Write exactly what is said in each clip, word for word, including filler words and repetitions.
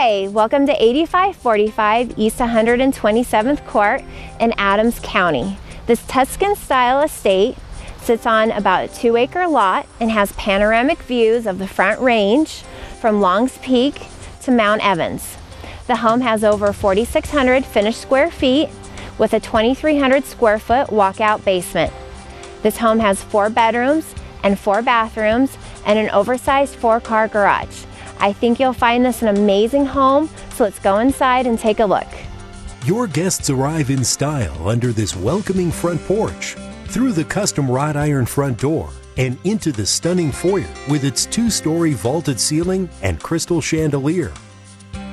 Hi, welcome to eighty-five forty-five East one hundred twenty-seventh Court in Adams County. This Tuscan style estate sits on about a two acre lot and has panoramic views of the Front Range from Long's Peak to Mount Evans. The home has over forty-six hundred finished square feet with a twenty-three hundred square foot walkout basement. This home has four bedrooms and four bathrooms and an oversized four car garage. I think you'll find this an amazing home, so let's go inside and take a look. Your guests arrive in style under this welcoming front porch, through the custom wrought iron front door, and into the stunning foyer with its two-story vaulted ceiling and crystal chandelier.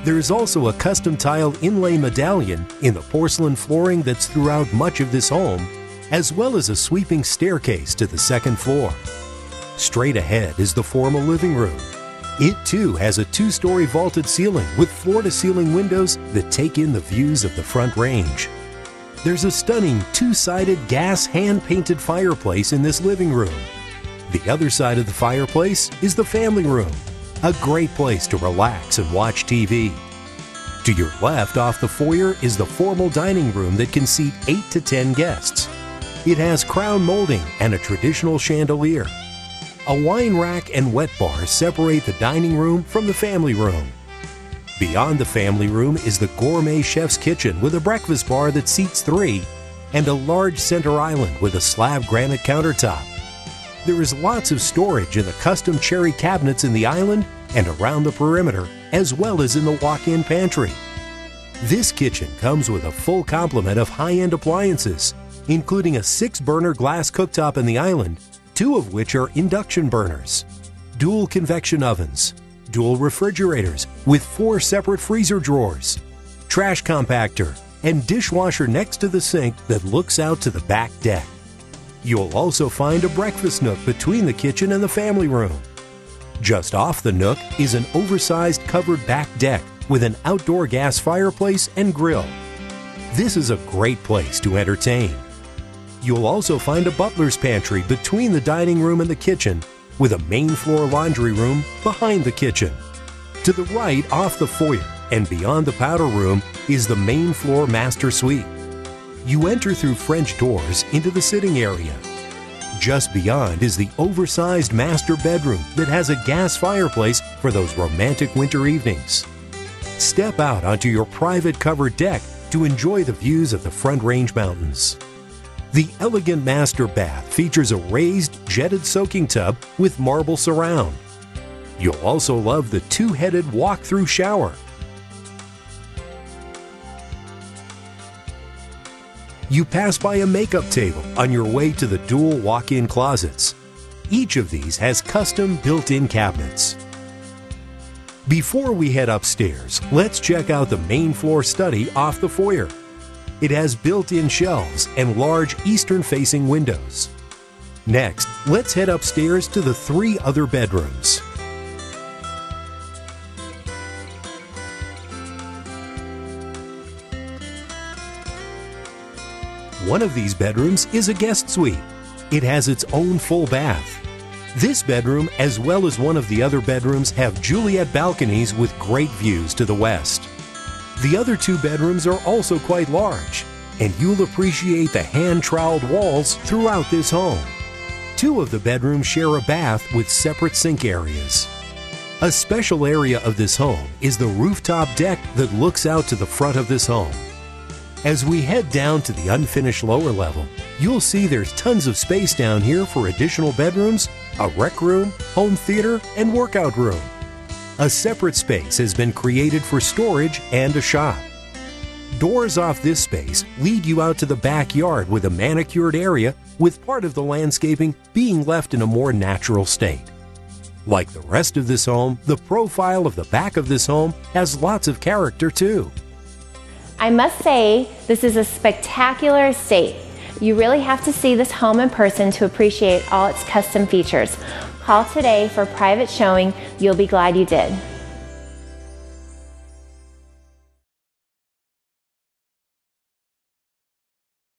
There is also a custom tiled inlay medallion in the porcelain flooring that's throughout much of this home, as well as a sweeping staircase to the second floor. Straight ahead is the formal living room. It too has a two-story vaulted ceiling with floor-to-ceiling windows that take in the views of the Front Range. There's a stunning two-sided gas hand-painted fireplace in this living room. The other side of the fireplace is the family room, a great place to relax and watch T V. To your left off the foyer is the formal dining room that can seat eight to ten guests. It has crown molding and a traditional chandelier. A wine rack and wet bar separate the dining room from the family room. Beyond the family room is the gourmet chef's kitchen with a breakfast bar that seats three and a large center island with a slab granite countertop. There is lots of storage in the custom cherry cabinets in the island and around the perimeter, as well as in the walk-in pantry. This kitchen comes with a full complement of high-end appliances, including a six-burner glass cooktop in the island, two of which are induction burners, dual convection ovens, dual refrigerators with four separate freezer drawers, trash compactor, and dishwasher next to the sink that looks out to the back deck. You'll also find a breakfast nook between the kitchen and the family room. Just off the nook is an oversized covered back deck with an outdoor gas fireplace and grill. This is a great place to entertain. You'll also find a butler's pantry between the dining room and the kitchen, with a main floor laundry room behind the kitchen. To the right off the foyer and beyond the powder room is the main floor master suite. You enter through French doors into the sitting area. Just beyond is the oversized master bedroom that has a gas fireplace for those romantic winter evenings. Step out onto your private covered deck to enjoy the views of the Front Range Mountains. The elegant master bath features a raised, jetted soaking tub with marble surround. You'll also love the two-headed walk-through shower. You pass by a makeup table on your way to the dual walk-in closets. Each of these has custom built-in cabinets. Before we head upstairs, let's check out the main floor study off the foyer. It has built-in shelves and large eastern-facing windows. Next, let's head upstairs to the three other bedrooms. One of these bedrooms is a guest suite. It has its own full bath. This bedroom, as well as one of the other bedrooms, have Juliet balconies with great views to the west. The other two bedrooms are also quite large, and you'll appreciate the hand-troweled walls throughout this home. Two of the bedrooms share a bath with separate sink areas. A special area of this home is the rooftop deck that looks out to the front of this home. As we head down to the unfinished lower level, you'll see there's tons of space down here for additional bedrooms, a rec room, home theater, and workout room. A separate space has been created for storage and a shop. Doors off this space lead you out to the backyard with a manicured area, with part of the landscaping being left in a more natural state. Like the rest of this home, the profile of the back of this home has lots of character too. I must say, this is a spectacular estate. You really have to see this home in person to appreciate all its custom features. Call today for a private showing. You'll be glad you did.